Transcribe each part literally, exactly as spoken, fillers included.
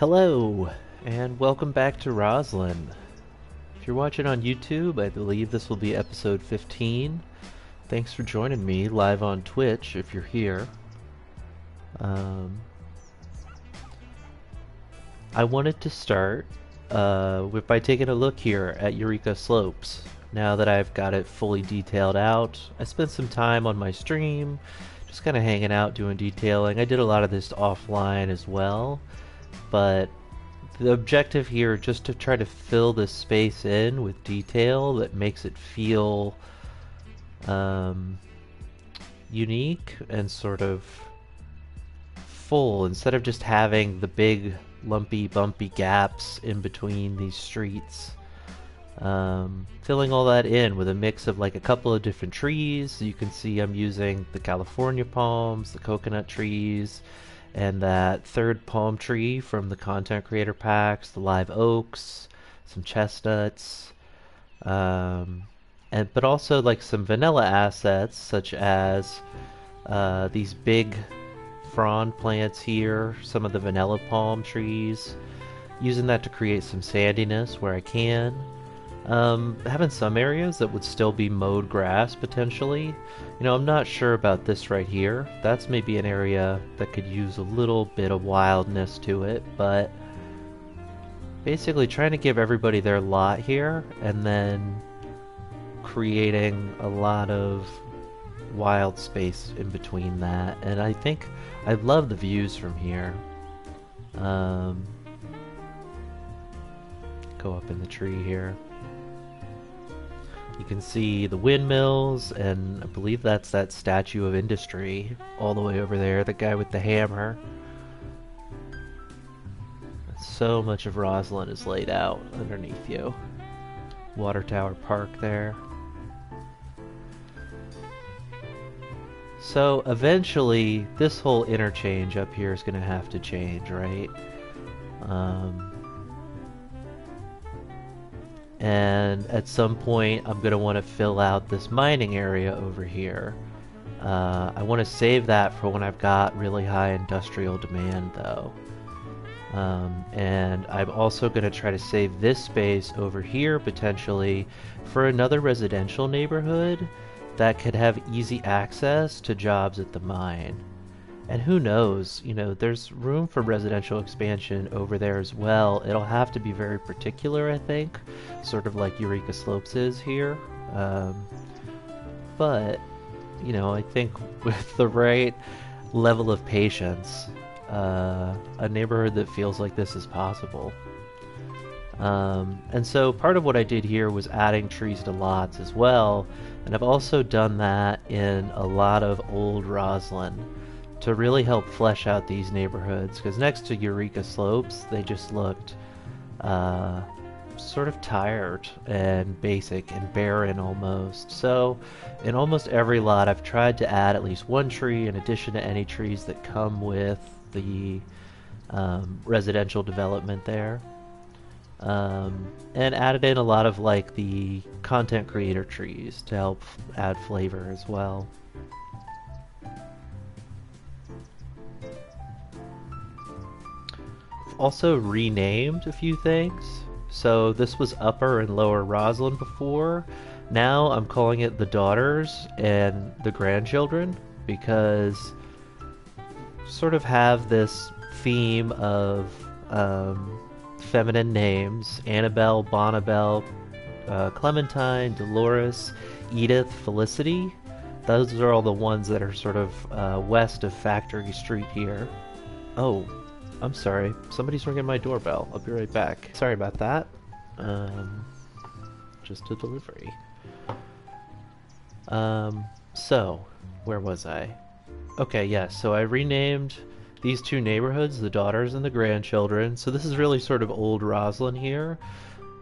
Hello, and welcome back to Roslyn. If you're watching on YouTube, I believe this will be episode fifteen. Thanks for joining me live on Twitch, if you're here. Um, I wanted to start uh, with, by taking a look here at Eureka Slopes. Now that I've got it fully detailed out, I spent some time on my stream, just kind of hanging out, doing detailing. I did a lot of this offline as well. But the objective here is just to try to fill this space in with detail that makes it feel um, unique and sort of full, instead of just having the big lumpy bumpy gaps in between these streets. Um, filling all that in with a mix of like a couple of different trees. You can see I'm using the California palms, the coconut trees, and that third palm tree from the content creator packs, the live oaks, some chestnuts, um, and but also like some vanilla assets such as uh, these big frond plants here, some of the vanilla palm trees, using that to create some sandiness where I can. Um, having some areas that would still be mowed grass, potentially. You know, I'm not sure about this right here. That's maybe an area that could use a little bit of wildness to it, but basically trying to give everybody their lot here, and then creating a lot of wild space in between that. And I think I love the views from here. Um, go up in the tree here. You can see the windmills, and I believe that's that statue of industry all the way over there, the guy with the hammer. So much of Roslyn is laid out underneath you. Water Tower Park there. So eventually, this whole interchange up here is going to have to change, right? Um... And at some point, I'm going to want to fill out this mining area over here. Uh, I want to save that for when I've got really high industrial demand, though. Um, and I'm also going to try to save this space over here, potentially, for another residential neighborhood that could have easy access to jobs at the mine. And who knows, you know, there's room for residential expansion over there as well. It'll have to be very particular, I think, sort of like Eureka Slopes is here. Um, but, you know, I think with the right level of patience, uh, a neighborhood that feels like this is possible. Um, and so part of what I did here was adding trees to lots as well. And I've also done that in a lot of old Roslyn, to really help flesh out these neighborhoods, because next to Eureka Slopes, they just looked uh, sort of tired and basic and barren almost. So in almost every lot, I've tried to add at least one tree in addition to any trees that come with the um, residential development there. Um, and added in a lot of like the content creator trees to help add flavor as well. Also renamed a few things. So this was Upper and Lower Roslyn before. Now I'm calling it the Daughters and the Grandchildren, because sort of have this theme of um, feminine names. Annabelle, Bonnabelle, uh, Clementine, Dolores, Edith, Felicity. Those are all the ones that are sort of uh, west of Factory Street here. Oh, I'm sorry, somebody's ringing my doorbell. I'll be right back. Sorry about that. Um, just a delivery. Um, so, where was I? Okay, yeah, so I renamed these two neighborhoods, the Daughters and the Grandchildren. So this is really sort of old Roslyn here.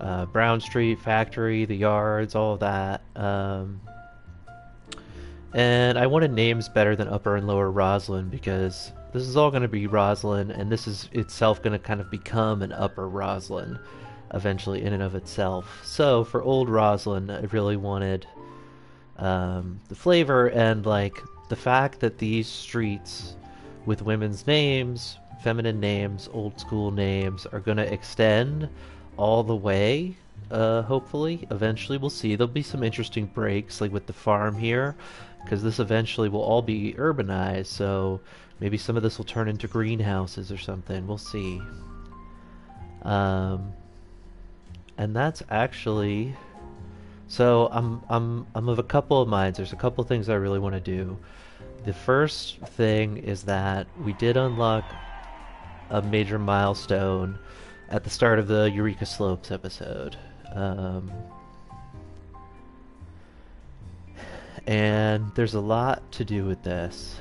Uh, Brown Street, Factory, the Yards, all of that. Um, and I wanted names better than Upper and Lower Roslyn, because this is all going to be Roslyn, and this is itself going to kind of become an Upper Roslyn eventually in and of itself. So for old Roslyn, I really wanted um, the flavor and like the fact that these streets with women's names feminine names, old school names, are going to extend all the way, uh, hopefully. Eventually we'll see. There'll be some interesting breaks, like with the farm here, because this eventually will all be urbanized, so maybe some of this will turn into greenhouses or something. We'll see. Um, and that's actually... So I'm, I'm, I'm of a couple of minds. There's a couple of things I really want to do. The first thing is that we did unlock a major milestone at the start of the Eureka Slopes episode. Um, and there's a lot to do with this.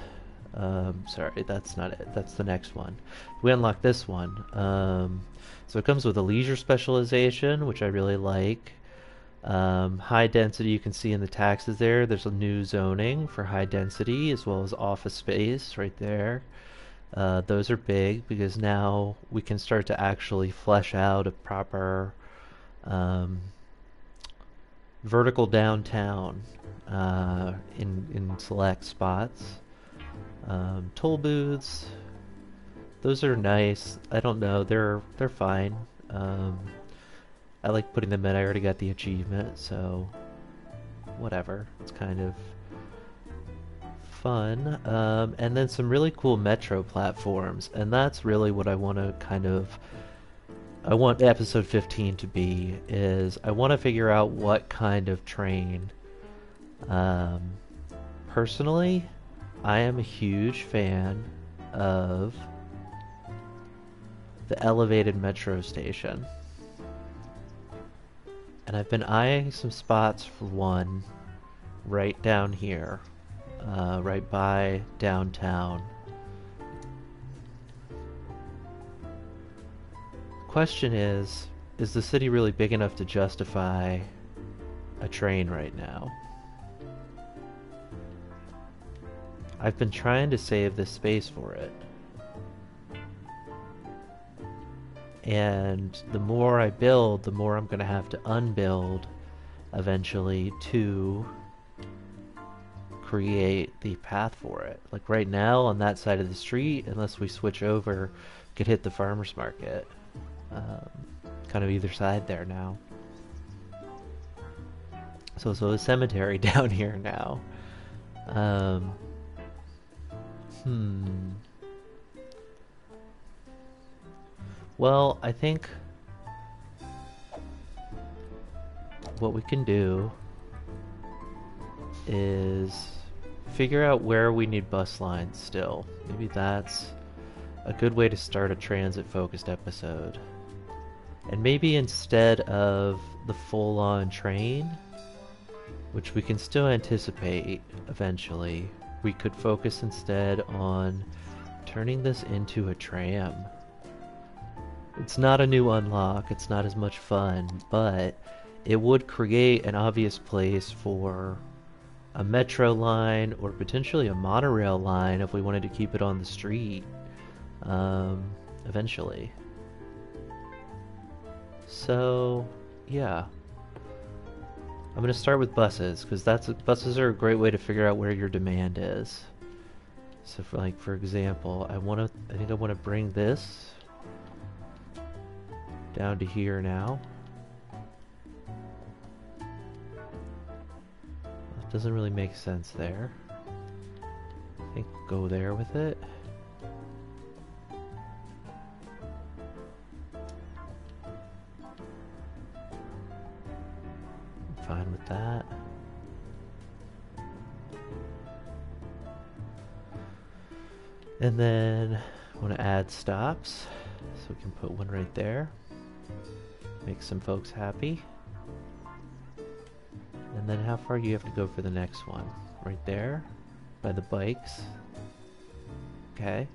Um, sorry, that's not it. That's the next one. We unlock this one. Um, so it comes with a leisure specialization, which I really like. Um, high density, you can see in the taxes there, there's a new zoning for high density as well as office space right there. Uh, those are big because now we can start to actually flesh out a proper um, vertical downtown uh, in, in select spots. Um, toll booths, those are nice. I don't know, they're, they're fine. Um, I like putting them in. I already got the achievement, so whatever. It's kind of fun. Um, and then some really cool metro platforms, and that's really what I want to kind of... I want episode fifteen to be, is I want to figure out what kind of train. Um, personally, I am a huge fan of the elevated metro station. And I've been eyeing some spots for one right down here, uh, right by downtown. Question is, is the city really big enough to justify a train right now? I've been trying to save this space for it. And the more I build, the more I'm going to have to unbuild eventually to create the path for it. Like right now on that side of the street, unless we switch over, could hit the farmer's market. Um, kind of either side there now. So, so a cemetery down here now. Um, hmm... Well, I think what we can do is figure out where we need bus lines still. Maybe that's a good way to start a transit-focused episode. And maybe instead of the full-on train, which we can still anticipate eventually, we could focus instead on turning this into a tram. It's not a new unlock, it's not as much fun, but it would create an obvious place for a metro line or potentially a monorail line if we wanted to keep it on the street, um, eventually. So, yeah. I'm going to start with buses, because that's buses are a great way to figure out where your demand is. So, for, like, for example, I want to, I think I want to bring this down to here now. That doesn't really make sense there. I think we'll go there with it. I'm fine with that. And then I want to add stops, so we can put one right there. Make some folks happy. And then how far do you have to go for the next one? Right there, by the bikes. Okay.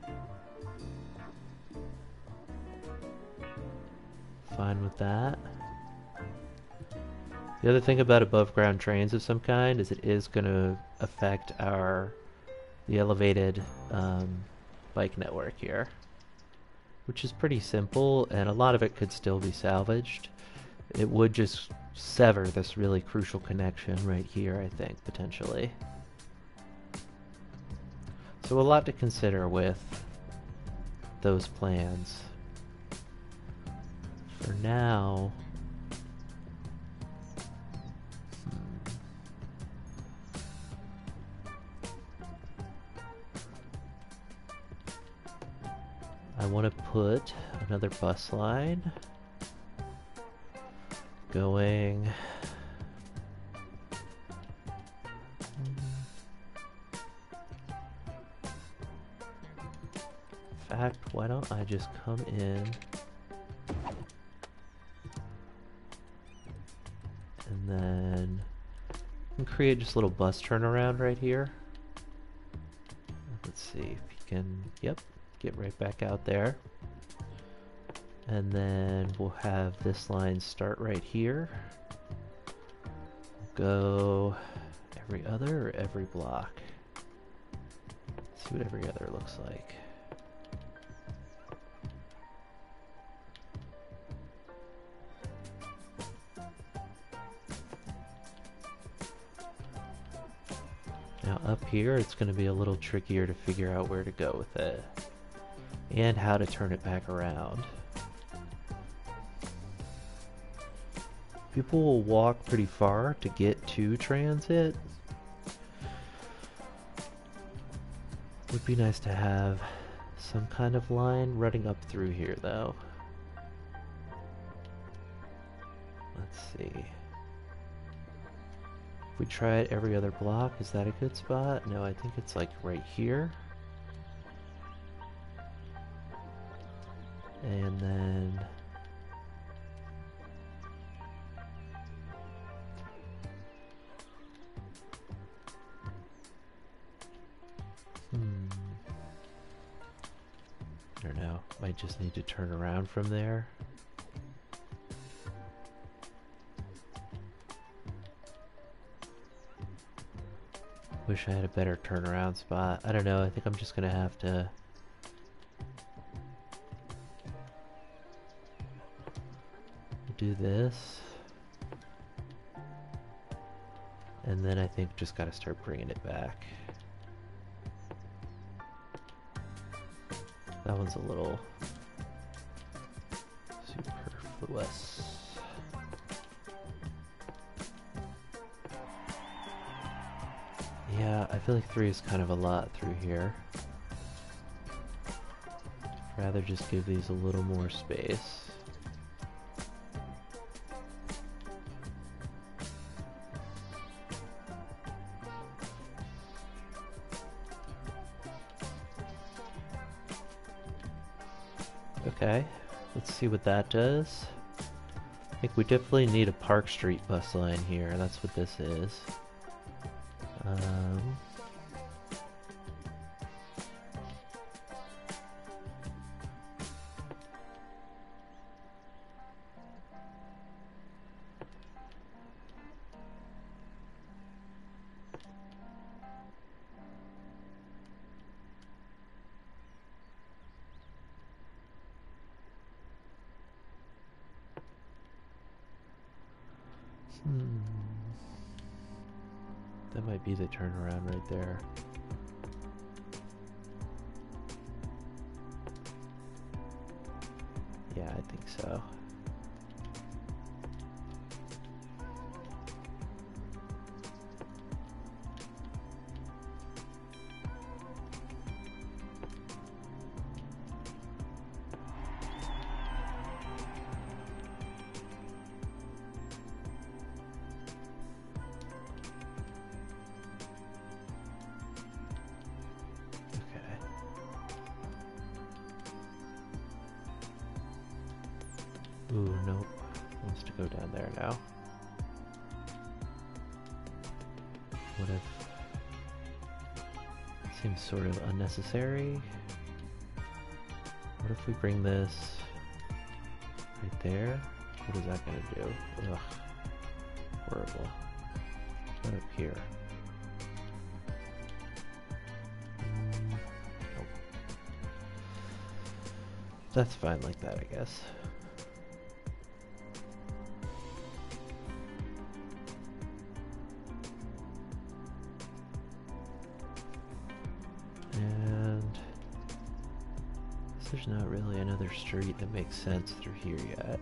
Fine with that. The other thing about above ground trains of some kind is it is going to affect our, the elevated um, bike network here. Which is pretty simple, and a lot of it could still be salvaged. It would just sever this really crucial connection right here, I think, potentially. So a lot to consider with those plans. For now... I want to put another bus line going in fact, why don't I just come in and then and create just a little bus turnaround right here. Let's see if you can, yep. Get right back out there, and then we'll have this line start right here, go every other or every block. Let's see what every other looks like. Now up here it's going to be a little trickier to figure out where to go with it and how to turn it back around. People will walk pretty far to get to transit. It would be nice to have some kind of line running up through here though. Let's see. If we try it every other block, is that a good spot? No, I think it's like right here. And then hmm I don't know, might just need to turn around from there. Wish I had a better turnaround spot. I don't know, I think I'm just gonna have to do this, and then I think just gotta start bringing it back. That one's a little superfluous. Yeah, I feel like three is kind of a lot through here. I'd rather just give these a little more space. Okay, let's see what that does. I think we definitely need a Park Street bus line here. That's what this is. Um, Hmm. That might be the turnaround right there. Yeah, I think so. Ooh, nope. Wants to go down there now. What if... Seems sort of unnecessary. What if we bring this right there? What is that going to do? Ugh. Horrible. Right up here. Mm, nope. That's fine like that, I guess. there's not really another street that makes sense through here yet.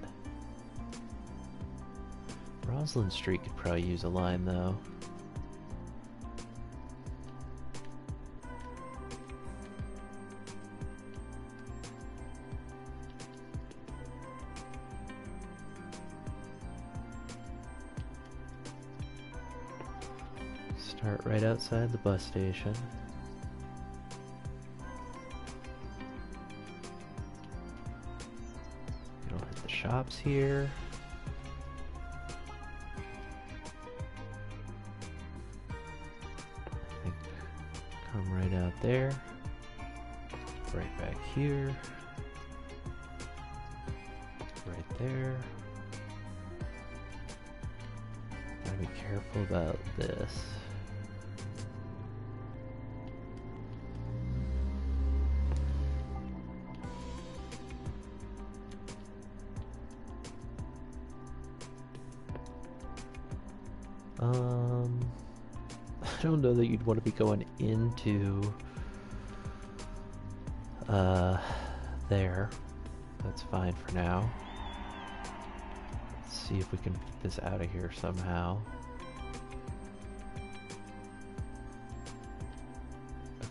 Roslyn Street could probably use a line, though. Start right outside the bus station. It'll hit the shops here. I think come right out there. Right back here. Right there. Gotta be careful about this. Um, I don't know that you'd want to be going into uh, there. That's fine for now. Let's see if we can get this out of here somehow.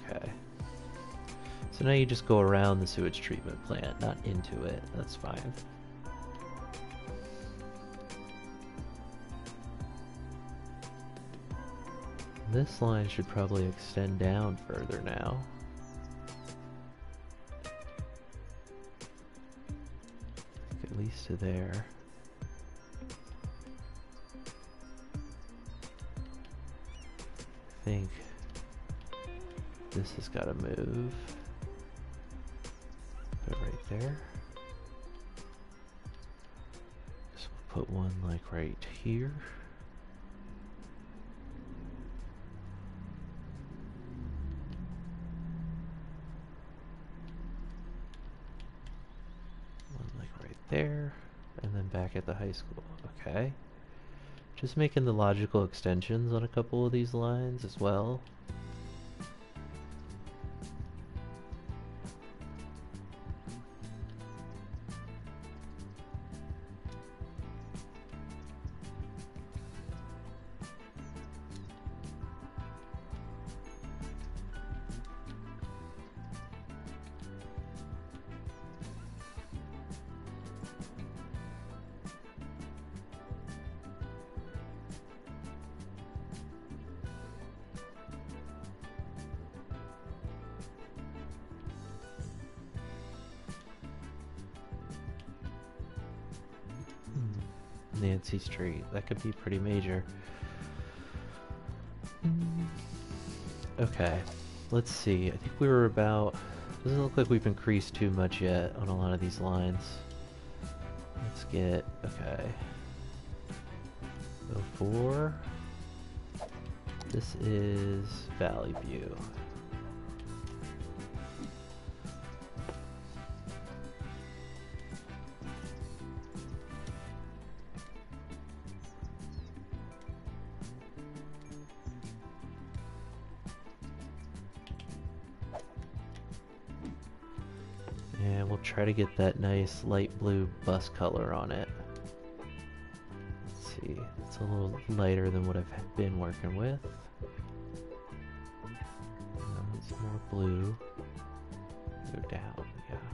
Okay. So now you just go around the sewage treatment plant, not into it. That's fine. This line should probably extend down further now. At least to there. I think this has got to move. Put it right there. So we'll put one like right here. There, and then back at the high school. Okay. Just making the logical extensions on a couple of these lines as well. Nancy Street. That could be pretty major. Okay, let's see. I think we were about... Doesn't look like we've increased too much yet on a lot of these lines. Let's get... Okay. So four. This is Valley View. Try to get that nice light blue bus color on it. Let's see, it's a little lighter than what I've been working with. No, it's more blue. Go down, yeah.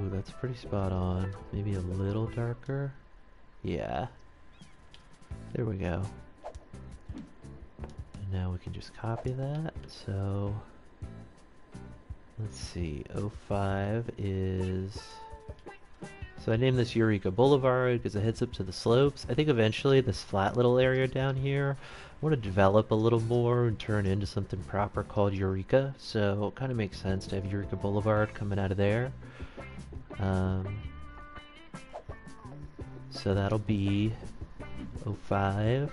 Ooh, that's pretty spot on. Maybe a little darker. Yeah. There we go. And now we can just copy that. So. Let's see, oh five is... So I named this Eureka Boulevard because it heads up to the slopes. I think eventually this flat little area down here, I want to develop a little more and turn into something proper called Eureka. So it kind of makes sense to have Eureka Boulevard coming out of there. Um, so that'll be oh five.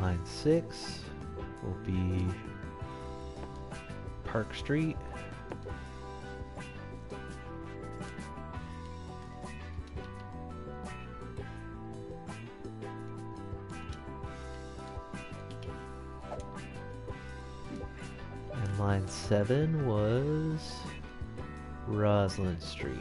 Line six will be Park Street. And line seven was Roslyn Street.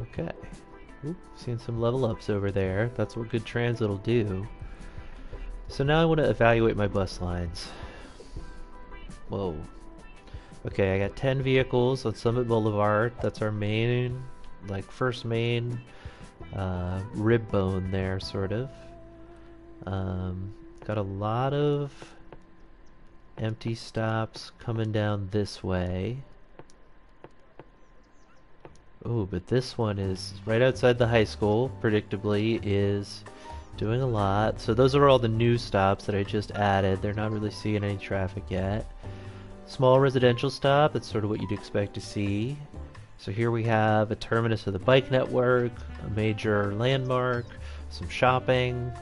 Okay. Oop, seeing some level ups over there. That's what good transit will do. So now I want to evaluate my bus lines. Whoa. Okay, I got ten vehicles on Summit Boulevard. That's our main, like first main uh, rib bone there, sort of. Um, got a lot of empty stops coming down this way. Oh, but this one is right outside the high school, predictably, is doing a lot. So those are all the new stops that I just added. They're not really seeing any traffic yet. Small residential stop, that's sort of what you'd expect to see. So here we have a terminus of the bike network, a major landmark, some shopping,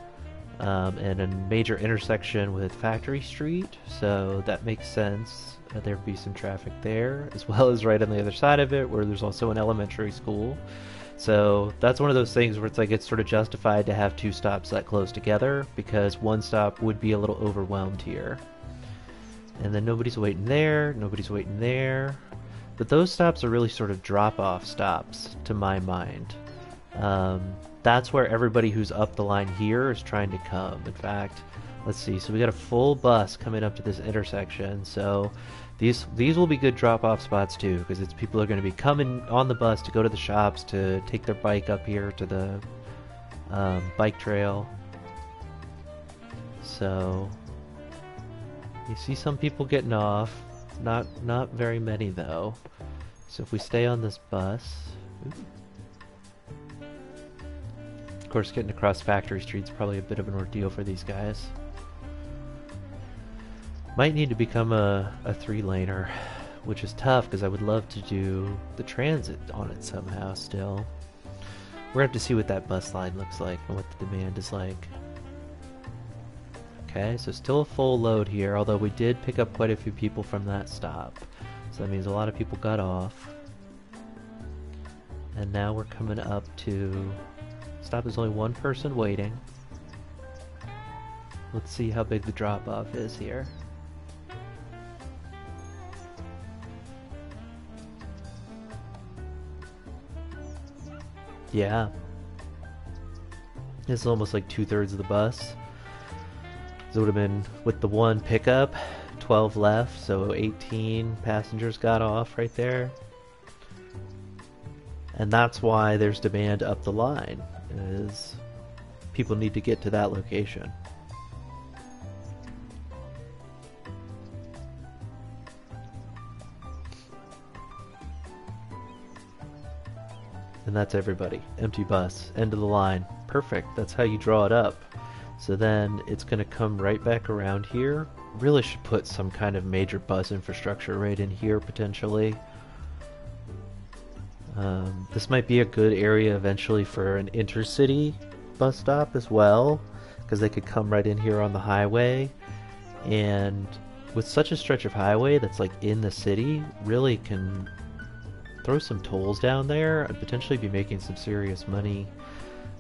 um, and a major intersection with Factory Street. So that makes sense. Uh, there'd be some traffic there, as well as right on the other side of it where there's also an elementary school. So that's one of those things where it's like it's sort of justified to have two stops that close together, because one stop would be a little overwhelmed here. And then nobody's waiting there, nobody's waiting there. But those stops are really sort of drop-off stops, to my mind. Um, that's where everybody who's up the line here is trying to come. In fact, let's see, so we got a full bus coming up to this intersection, so these these will be good drop-off spots too, because it's people are going to be coming on the bus to go to the shops, to take their bike up here to the um, bike trail. So you see some people getting off, not not very many though. So if we stay on this bus, oops. Of course, getting across Factory Street's probably a bit of an ordeal for these guys. Might need to become a, a three-laner, which is tough because I would love to do the transit on it somehow still. We're going to have to see what that bus line looks like and what the demand is like. Okay, so still a full load here, although we did pick up quite a few people from that stop. So that means a lot of people got off. And now we're coming up to... stop, there's only one person waiting. Let's see how big the drop-off is here. Yeah. This is almost like two-thirds of the bus. So it would have been, with the one pickup, twelve left, so eighteen passengers got off right there. And that's why there's demand up the line, is people need to get to that location. And that's everybody. Empty bus, end of the line. Perfect, that's how you draw it up. So then it's gonna come right back around here. Really should put some kind of major bus infrastructure right in here potentially. Um, this might be a good area eventually for an intercity bus stop as well, because they could come right in here on the highway. And with such a stretch of highway that's like in the city, really can throw some tolls down there and potentially be making some serious money,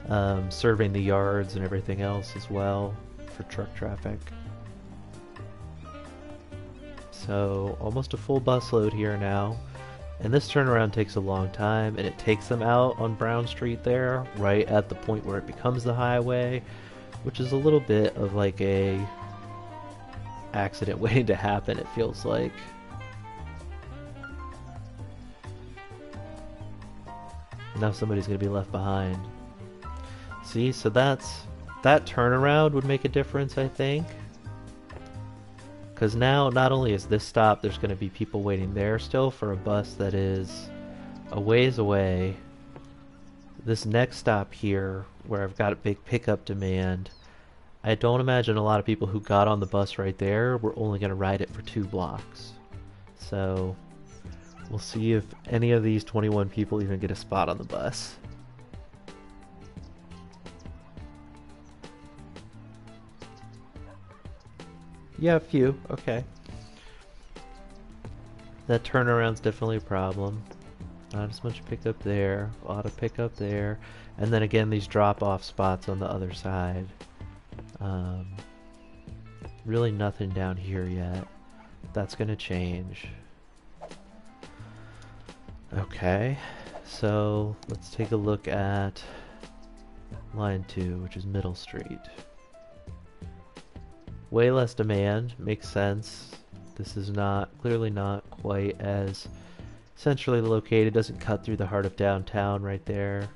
um, serving the yards and everything else as well for truck traffic. So almost a full bus load here now, and this turnaround takes a long time, and it takes them out on Brown Street there right at the point where it becomes the highway, which is a little bit of like a accident waiting to happen, it feels like. Now somebody's going to be left behind. See, so that's, that turnaround would make a difference, I think. Because now, not only is this stop, there's going to be people waiting there still for a bus that is a ways away. This next stop here where I've got a big pickup demand, I don't imagine a lot of people who got on the bus right there were only going to ride it for two blocks. So we'll see if any of these twenty-one people even get a spot on the bus. Yeah, a few. Okay. That turnaround's definitely a problem. Not as much pickup there. A lot of pickup there. And then again, these drop-off spots on the other side. Um, really nothing down here yet. That's going to change. Okay. So let's take a look at line two, which is Middle Street. Way less demand, makes sense. This is not, clearly not quite as centrally located, doesn't cut through the heart of downtown right there.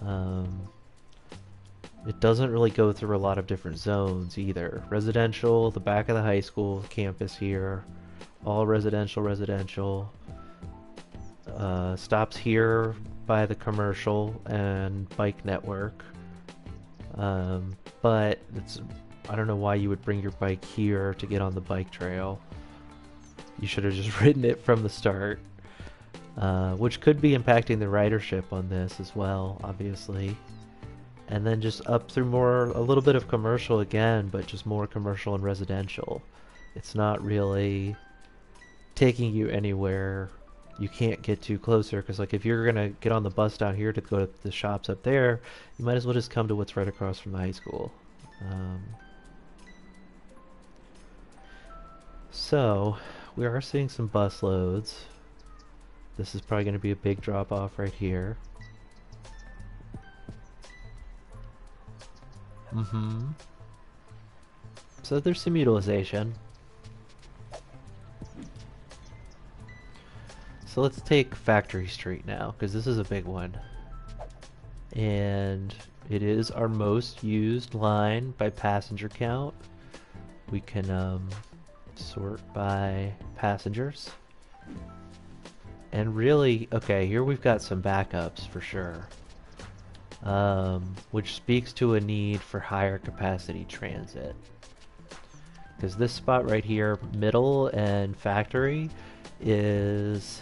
Um, it doesn't really go through a lot of different zones either. Residential, the back of the high school campus here, all residential, residential. Uh, stops here by the commercial and bike network. Um, but it's, I don't know why you would bring your bike here to get on the bike trail. You should have just ridden it from the start, uh, which could be impacting the ridership on this as well, obviously. And then just up through more, a little bit of commercial again, but just more commercial and residential. It's not really taking you anywhere you can't get too closer, because like if you're gonna get on the bus down here to go to the shops up there, you might as well just come to what's right across from the high school. Um, So, we are seeing some bus loads. This is probably going to be a big drop off right here. Mm-hmm. So there's some utilization. So let's take Factory Street now, because this is a big one. And it is our most used line by passenger count. We can, um... sort by passengers, and really, okay, here we've got some backups for sure, um, which speaks to a need for higher capacity transit, because this spot right here, Middle and Factory, is,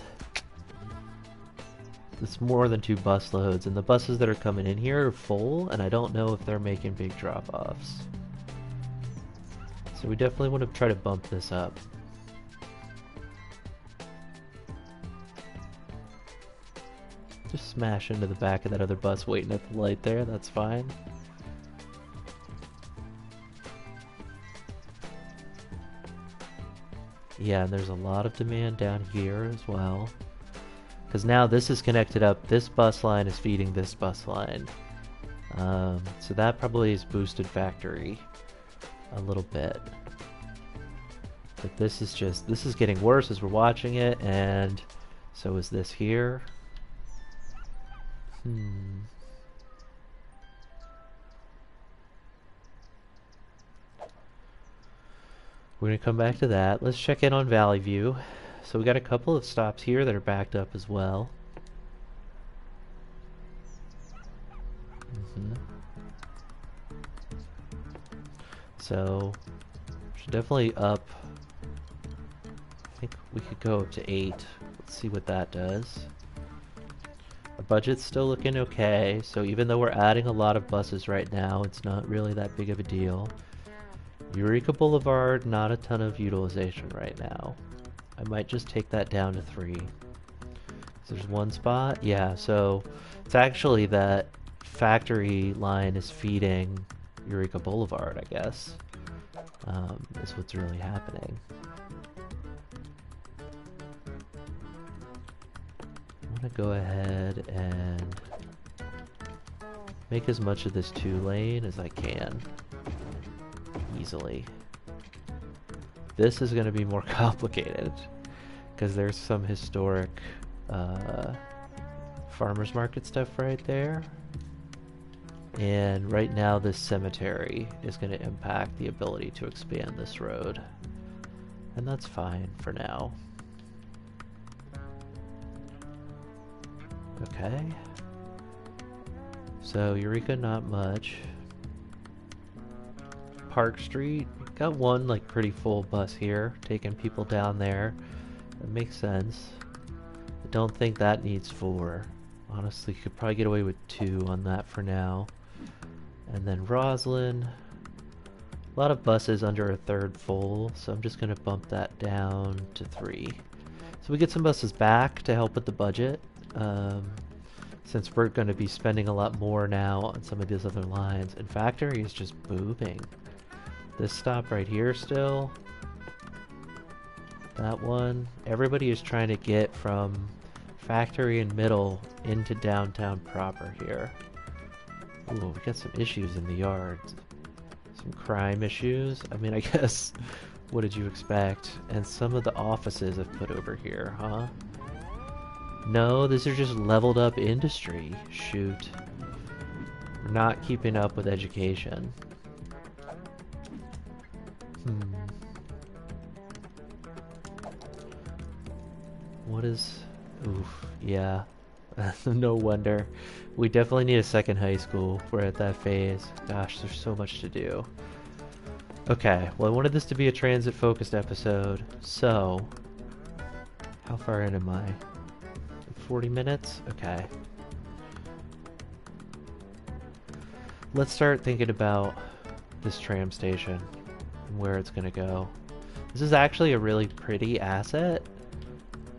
it's more than two bus loads, and the buses that are coming in here are full, and I don't know if they're making big drop-offs. So we definitely want to try to bump this up. Just smash into the back of that other bus waiting at the light there, that's fine. Yeah, and there's a lot of demand down here as well. Because now this is connected up, this bus line is feeding this bus line. Um, so that probably is boosted Factory a little bit, but this is just, this is getting worse as we're watching it, and so is this here. Hmm. We're gonna come back to that. Let's check in on Valley View. So we got a couple of stops here that are backed up as well. Mm-hmm. So, should definitely up. I think we could go up to eight. Let's see what that does. Our budget's still looking okay, so even though we're adding a lot of buses right now, it's not really that big of a deal. Eureka Boulevard, not a ton of utilization right now. I might just take that down to three. So there's one spot. Yeah, so it's actually that Factory line is feeding Eureka Boulevard, I guess, um, is what's really happening. I'm gonna go ahead and make as much of this two lane as I can, easily. This is gonna be more complicated, because there's some historic uh, farmers market stuff right there. And right now this cemetery is going to impact the ability to expand this road. And that's fine for now. Okay. So Eureka, not much. Park Street, got one like pretty full bus here, taking people down there. That makes sense. I don't think that needs four. Honestly, could probably get away with two on that for now. And then Roslyn. A lot of buses under a third full, so I'm just going to bump that down to three. So we get some buses back to help with the budget, um, since we're going to be spending a lot more now on some of these other lines. And Factory is just booming. This stop right here still. That one. Everybody is trying to get from Factory and Middle into downtown proper here. Ooh, we got some issues in the yards. Some crime issues. I mean, I guess, what did you expect? And some of the offices I've put over here, huh? No, these are just leveled up industry. Shoot. We're not keeping up with education. Hmm. What is... Oof, yeah. No wonder. We definitely need a second high school. We're at that phase. Gosh, there's so much to do. Okay, well I wanted this to be a transit focused episode, so... How far in am I? forty minutes? Okay. Let's start thinking about this tram station and where it's gonna go. This is actually a really pretty asset.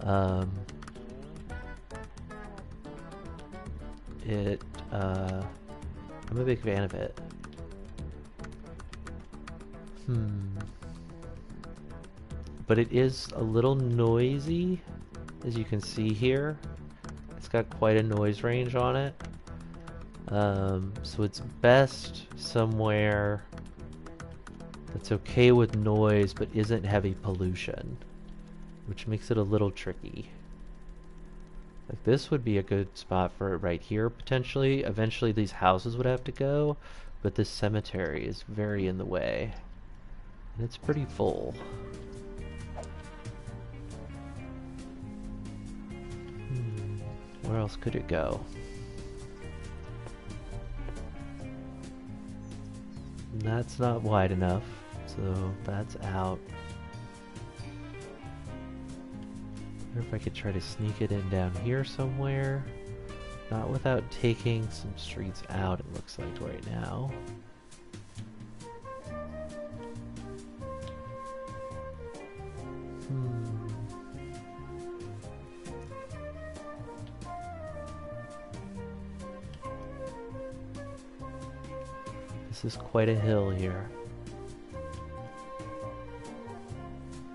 Um... It, uh, I'm a big fan of it. Hmm. But it is a little noisy, as you can see here. It's got quite a noise range on it. Um, so it's best somewhere that's okay with noise but isn't heavy pollution, which makes it a little tricky. Like this would be a good spot for it right here, potentially. Eventually these houses would have to go, but this cemetery is very in the way. And it's pretty full. Hmm. Where else could it go? And that's not wide enough, so that's out. I wonder if I could try to sneak it in down here somewhere. Not without taking some streets out, it looks like right now. Hmm. This is quite a hill here.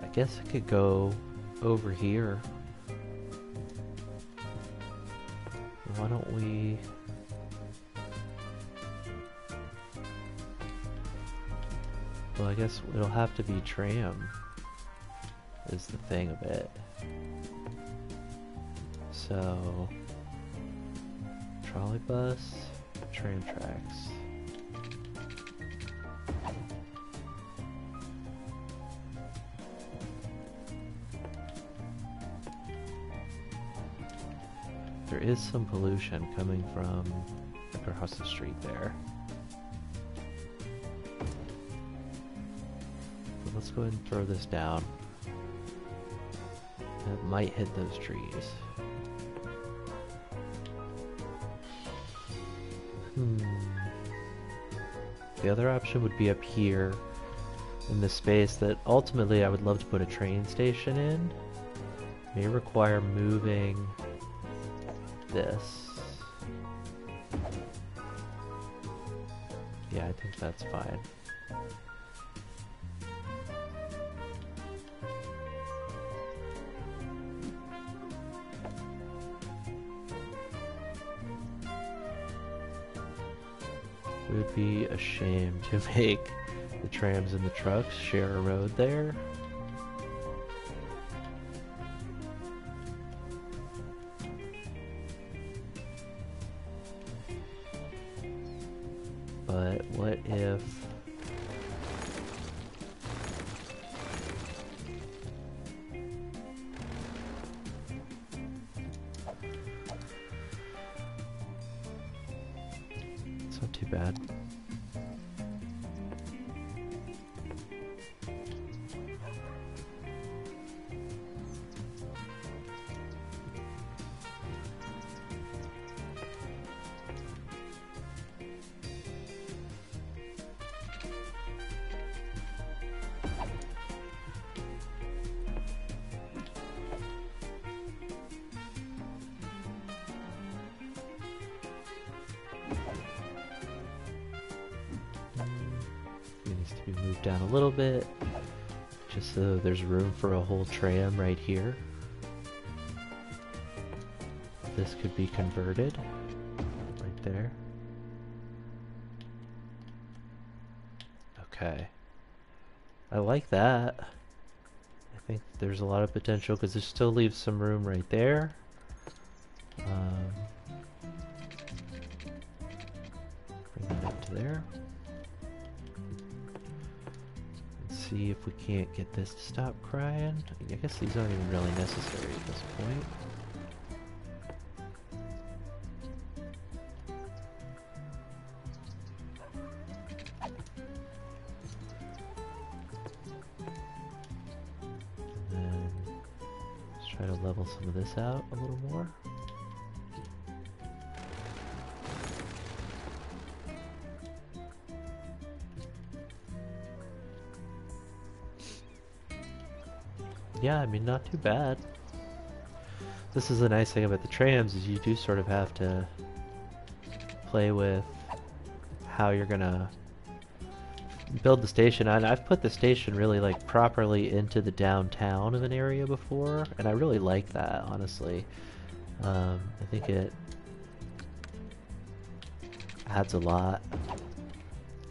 I guess I could go over here. Why don't we... Well, I guess it'll have to be tram is the thing of it. So... trolley bus, tram tracks. There is some pollution coming from across the street there. So let's go ahead and throw this down. That might hit those trees. Hmm. The other option would be up here in the space that ultimately I would love to put a train station in. May require moving this. Yeah, I think that's fine. It would be a shame to make the trams and the trucks share a road there. But what if... too bad. Down a little bit, just so there's room for a whole tram right here. This could be converted, right there. Okay. I like that. I think there's a lot of potential because it still leaves some room right there. Um, bring that up to there. See if we can't get this to stop crying. I guess these aren't even really necessary at this point. And then let's try to level some of this out a little more. Yeah, I mean, not too bad. This is the nice thing about the trams, is you do sort of have to play with how you're gonna build the station. And I've put the station really like properly into the downtown of an area before, and I really like that, honestly. Um, I think it adds a lot.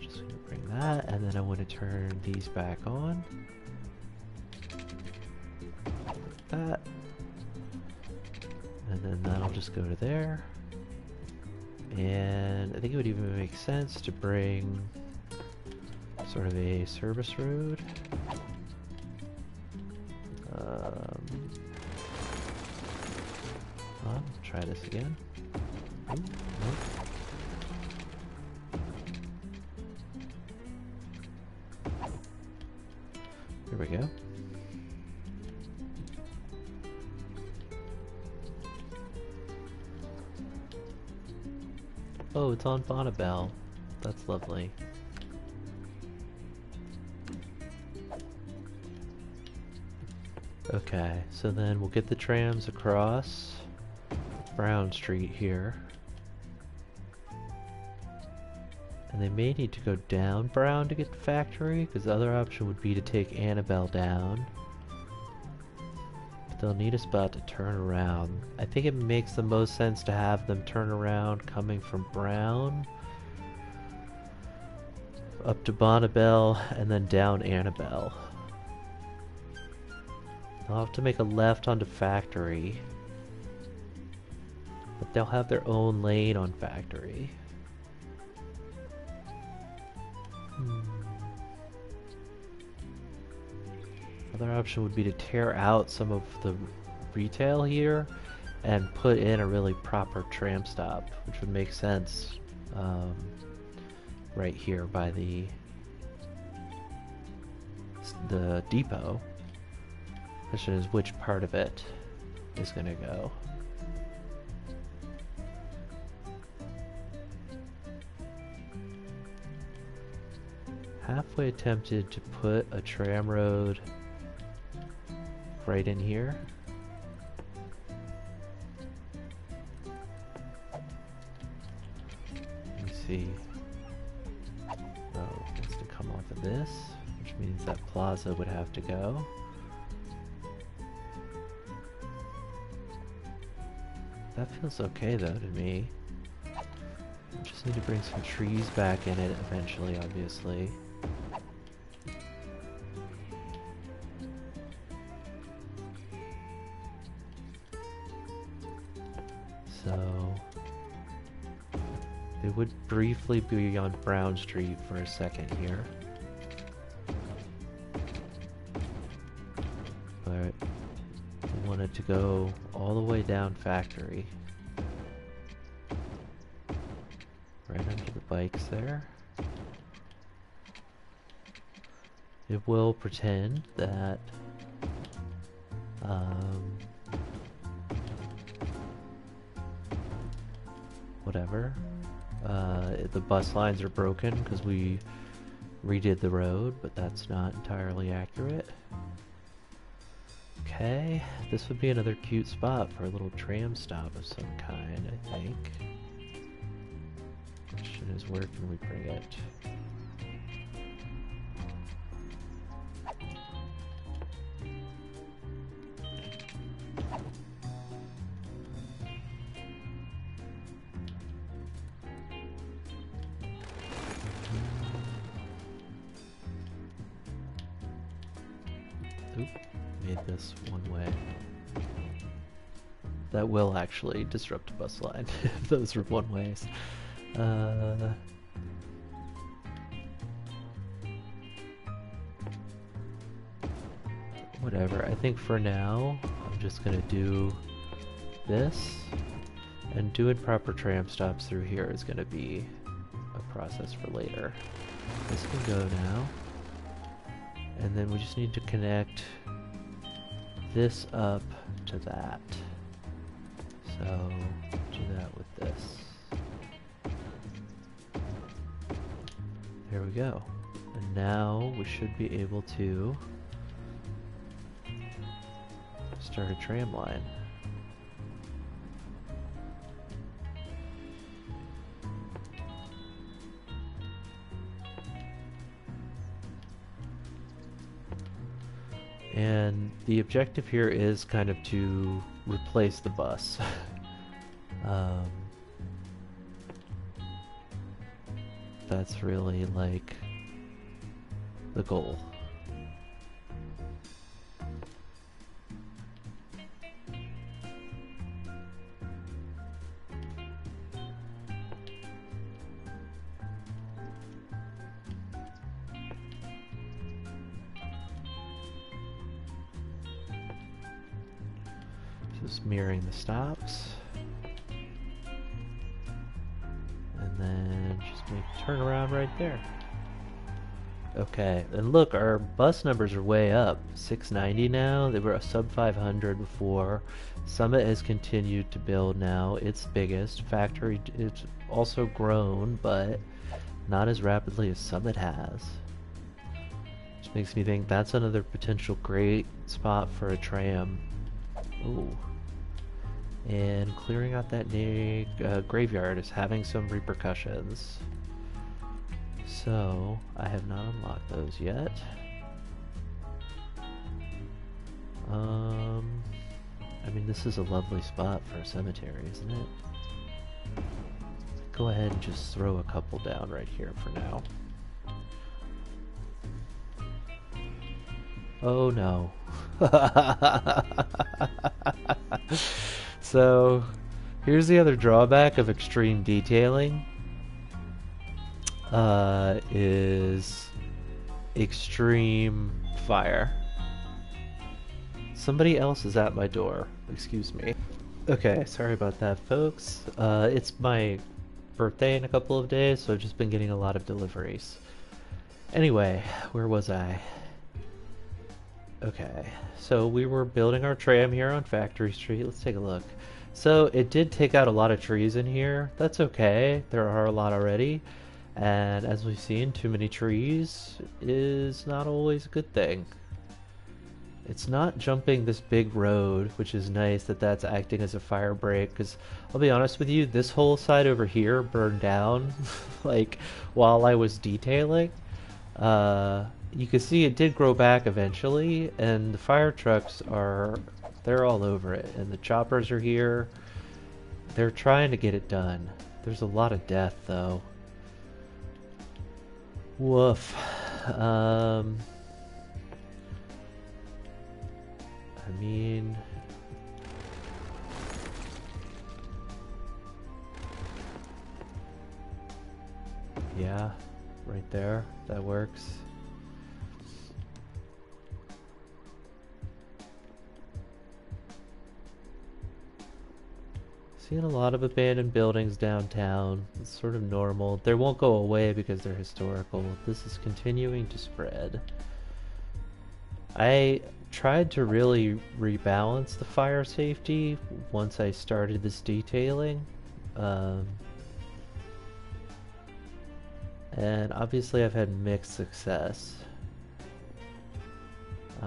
Just gonna bring that, and then I want to turn these back on. That. And then that'll just go to there. And I think it would even make sense to bring sort of a service road. Um, I'll try this again. Ooh, nope. Oh, it's on Bonnabelle. That's lovely. Okay, so then we'll get the trams across Brown Street here. And they may need to go down Brown to get the factory, because the other option would be to take Annabelle down. They'll need a spot to turn around. I think it makes the most sense to have them turn around coming from Brown up to Bonnabelle and then down Annabelle. They'll have to make a left onto Factory, but they'll have their own lane on Factory. Another option would be to tear out some of the retail here and put in a really proper tram stop, which would make sense um, right here by the the depot. The question is which part of it is going to go. Halfway tempted to put a tram road right in here. Let me see. Oh, it wants to come off of this, which means that plaza would have to go. That feels okay though to me. Just need to bring some trees back in it eventually, obviously. So they would briefly be on Brown Street for a second here, but I wanted to go all the way down Factory, right under the bikes there. It will pretend that um, whatever uh, the bus lines are broken because we redid the road, but that's not entirely accurate. Okay, this would be another cute spot for a little tram stop of some kind, I think. Question is, where can we bring it? Will actually disrupt a bus line if those were one ways. Uh, whatever, I think for now I'm just gonna do this, and doing proper tram stops through here is gonna be a process for later. This can go now, and then we just need to connect this up to that. So, do that with this. There we go. And now we should be able to start a tram line. And the objective here is kind of to replace the bus. Um, that's really like the goal. Just mirroring the stops. And then just make a turnaround right there. Okay, and look, our bus numbers are way up. six ninety now, they were a sub five hundred before. Summit has continued to build now, its biggest. Factory, it's also grown, but not as rapidly as Summit has. Which makes me think that's another potential great spot for a tram. Ooh. And clearing out that na uh, graveyard is having some repercussions. So, I have not unlocked those yet. Um, I mean, this is a lovely spot for a cemetery, isn't it? Go ahead and just throw a couple down right here for now. Oh no. So, here's the other drawback of extreme detailing, uh, is extreme fire. Somebody else is at my door, excuse me. Okay, sorry about that, folks. Uh, it's my birthday in a couple of days, so I've just been getting a lot of deliveries. Anyway, where was I? Okay, so we were building our tram here on Factory Street. Let's take a look. So it did take out a lot of trees in here. That's okay. There are a lot already. And as we've seen, too many trees is not always a good thing. It's not jumping this big road, which is nice that that's acting as a fire break, because I'll be honest with you, this whole side over here burned down, like, while I was detailing. Uh... You can see it did grow back eventually, and the fire trucks are, they're all over it, and the choppers are here. They're trying to get it done. There's a lot of death, though. Woof. Um, I mean... yeah, right there. That works. Seeing a lot of abandoned buildings downtown. It's sort of normal. They won't go away because they're historical. This is continuing to spread. I tried to really rebalance the fire safety once I started this detailing. Um, and obviously I've had mixed success. Uh,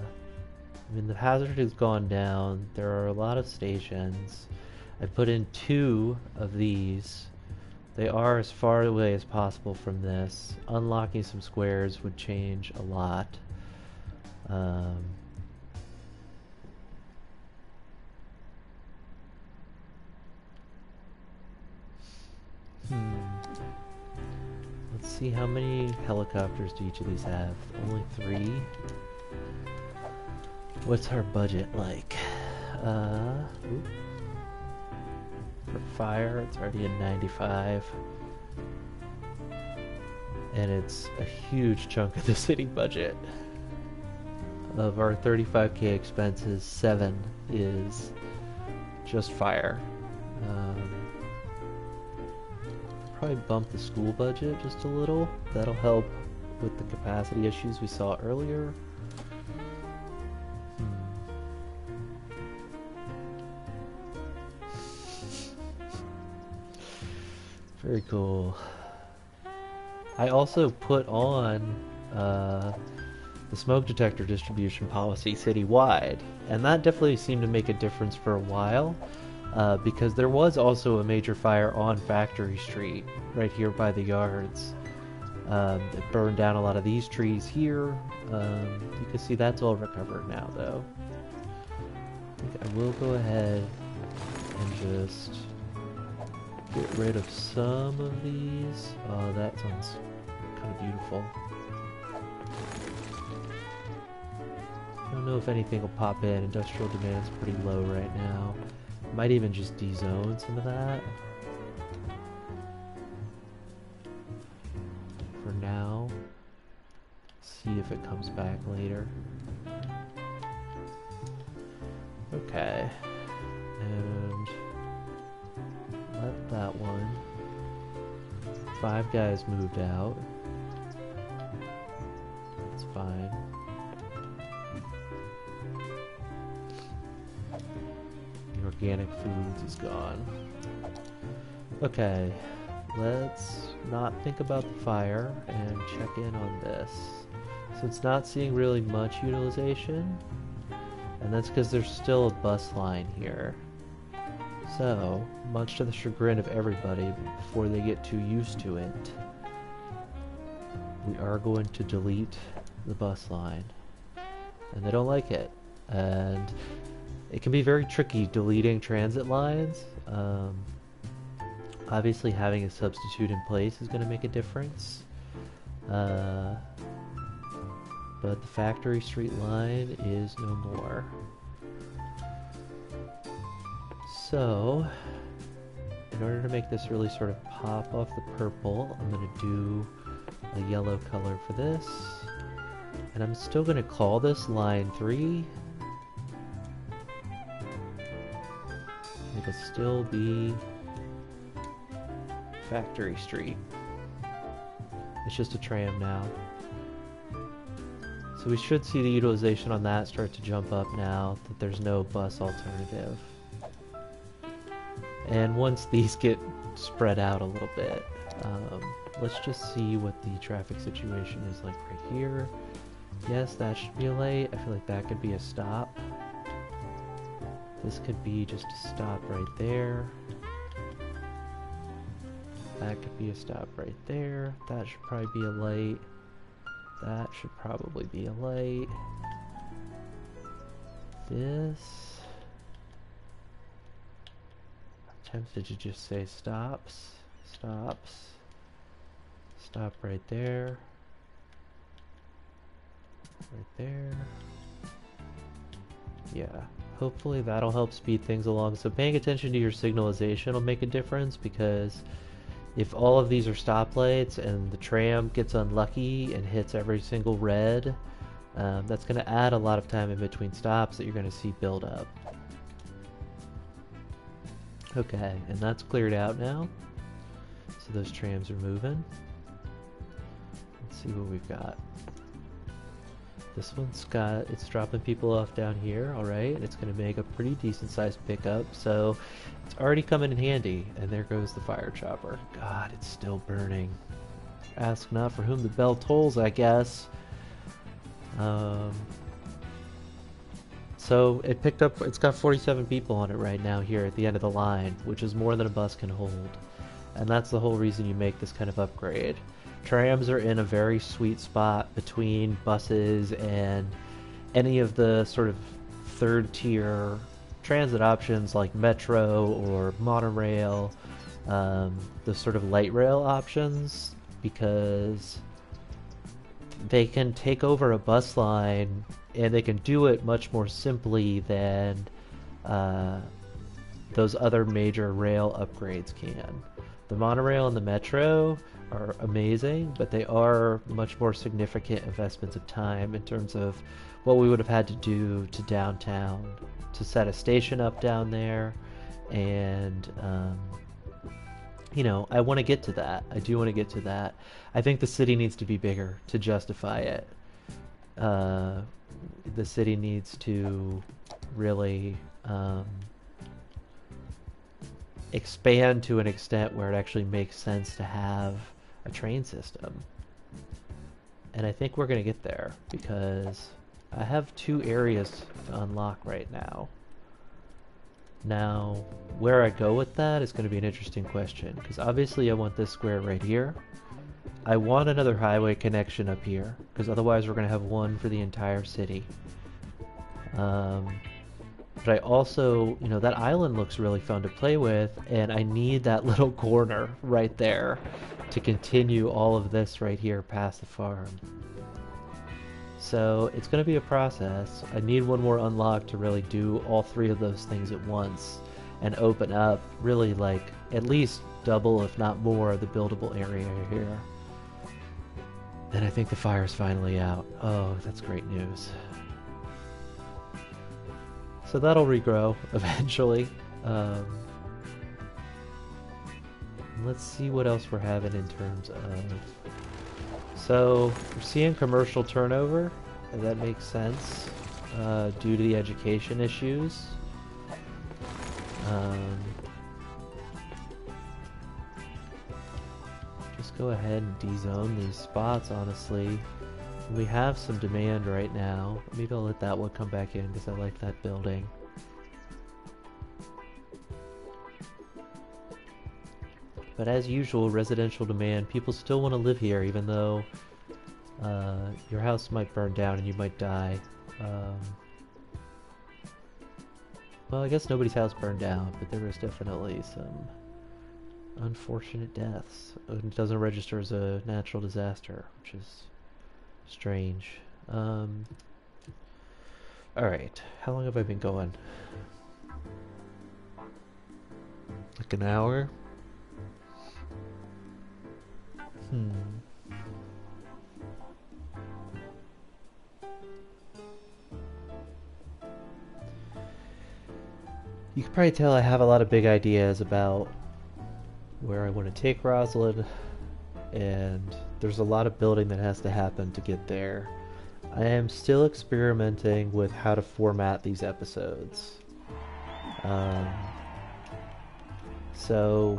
I mean, the hazard has gone down. There are a lot of stations. I put in two of these. They are as far away as possible from this. Unlocking some squares would change a lot. Um, hmm. Let's see, how many helicopters do each of these have? Only three? What's our budget like? Uh, oops. For fire, it's already at ninety-five. And it's a huge chunk of the city budget. Of our thirty-five K expenses, seven is just fire. Um, probably bump the school budget just a little. That'll help with the capacity issues we saw earlier. Very cool. I also put on uh, the smoke detector distribution policy citywide, and that definitely seemed to make a difference for a while, uh, because there was also a major fire on Factory Street, right here by the yards. Um, it burned down a lot of these trees here. Um, you can see that's all recovered now, though. I think I will go ahead and just get rid of some of these. Oh, that sounds kind of beautiful. I don't know if anything will pop in. Industrial demand's pretty low right now. Might even just dezone some of that. For now. See if it comes back later. Okay. And let that one. Five guys moved out. That's fine. The organic foods is gone. Okay, let's not think about the fire and check in on this. So it's not seeing really much utilization, and that's because there's still a bus line here. So, much to the chagrin of everybody, before they get too used to it, we are going to delete the bus line. And they don't like it. And it can be very tricky deleting transit lines. Um, obviously having a substitute in place is going to make a difference. Uh, but the Factory Street line is no more. So, in order to make this really sort of pop off the purple, I'm going to do a yellow color for this. And I'm still going to call this line three. It'll still be Factory Street. It's just a tram now. So we should see the utilization on that start to jump up now that there's no bus alternative. And once these get spread out a little bit, um, let's just see what the traffic situation is like right here. Yes, that should be a light. I feel like that could be a stop. This could be just a stop right there. That could be a stop right there. That should probably be a light. That should probably be a light. This. Tempted to just say stops, stops, stop right there, right there. Yeah, hopefully that'll help speed things along. So paying attention to your signalization will make a difference, because if all of these are stoplights and the tram gets unlucky and hits every single red, um, that's going to add a lot of time in between stops that you're going to see build up. Okay, and that's cleared out now. So those trams are moving. Let's see what we've got. This one's got, it's dropping people off down here, alright. It's going to make a pretty decent sized pickup, so it's already coming in handy. And there goes the fire chopper. God, it's still burning. Ask not for whom the bell tolls, I guess. Um, so it picked up, it's got forty-seven people on it right now here at the end of the line, which is more than a bus can hold. And that's the whole reason you make this kind of upgrade. Trams are in a very sweet spot between buses and any of the sort of third tier transit options like metro or monorail, um, the sort of light rail options, because they can take over a bus line and they can do it much more simply than uh, those other major rail upgrades can. The monorail and the metro are amazing, but they are much more significant investments of time in terms of what we would have had to do to downtown to set a station up down there. And um, you know, I want to get to that. I do want to get to that. I think the city needs to be bigger to justify it. Uh, the city needs to really um, expand to an extent where it actually makes sense to have a train system. And I think we're going to get there, because I have two areas to unlock right now. Now, where I go with that is going to be an interesting question, because obviously I want this square right here. I want another highway connection up here, because otherwise we're going to have one for the entire city. Um, but I also, you know, that island looks really fun to play with, and I need that little corner right there to continue all of this right here past the farm. So it's going to be a process. I need one more unlock to really do all three of those things at once and open up really like at least double, if not more, the buildable area here. And I think the fire's finally out. Oh, that's great news. So that'll regrow eventually. Um, let's see what else we're having in terms of... So we're seeing commercial turnover, and that makes sense uh, due to the education issues. Um, just go ahead and dezone these spots, honestly. We have some demand right now. Maybe I'll let that one come back in because I like that building. But as usual, residential demand, people still want to live here even though uh, your house might burn down and you might die. Um, well, I guess nobody's house burned down, but there was definitely some unfortunate deaths. It doesn't register as a natural disaster, which is strange. Um, Alright, how long have I been going? Like an hour? Hmm. You can probably tell I have a lot of big ideas about where I want to take Roslyn, and there's a lot of building that has to happen to get there. I am still experimenting with how to format these episodes. Um, so...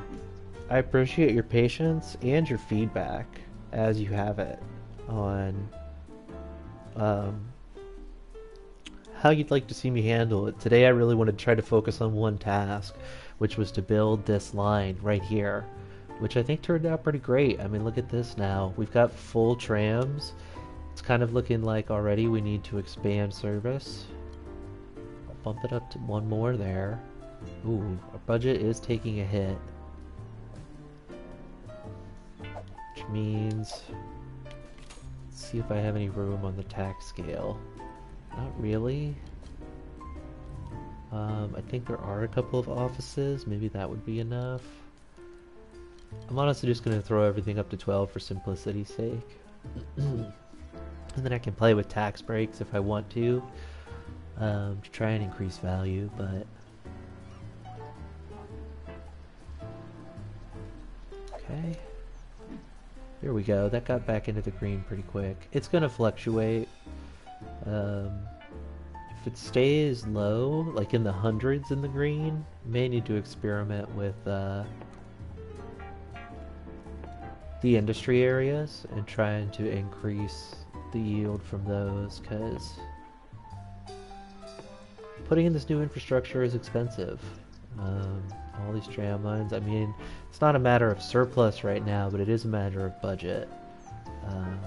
I appreciate your patience and your feedback as you have it on um, how you'd like to see me handle it. Today I really wanted to try to focus on one task, which was to build this line right here, which I think turned out pretty great. I mean, look at this now. We've got full trams. It's kind of looking like already we need to expand service. I'll bump it up to one more there. Ooh, our budget is taking a hit. Means, let's see if I have any room on the tax scale. Not really. Um, I think there are a couple of offices. Maybe that would be enough. I'm honestly just going to throw everything up to twelve for simplicity's sake. And then I can play with tax breaks if I want to, um, to try and increase value, but Okay. There we go. That got back into the green pretty quick. It's going to fluctuate. Um, if it stays low, like in the hundreds in the green, you may need to experiment with uh, the industry areas and trying to increase the yield from those, because putting in this new infrastructure is expensive. Um, all these tram lines, I mean, it's not a matter of surplus right now, but it is a matter of budget. Um,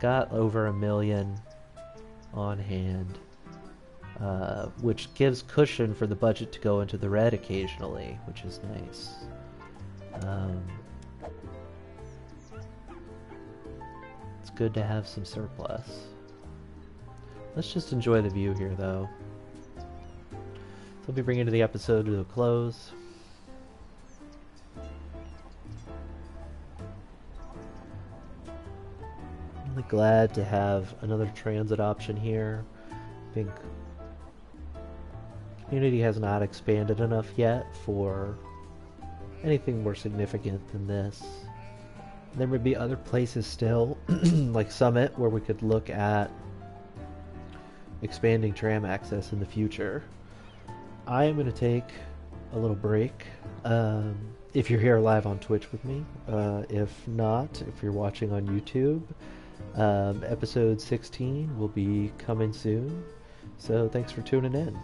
got over a million on hand, uh, which gives cushion for the budget to go into the red occasionally, which is nice. Um, it's good to have some surplus. Let's just enjoy the view here, though. We'll be bringing to the episode to a close. I'm really glad to have another transit option here. I think the community has not expanded enough yet for anything more significant than this. There would be other places still, like Summit, where we could look at expanding tram access in the future. I am going to take a little break, um, if you're here live on Twitch with me. Uh, if not, if you're watching on YouTube, um, episode sixteen will be coming soon. So thanks for tuning in.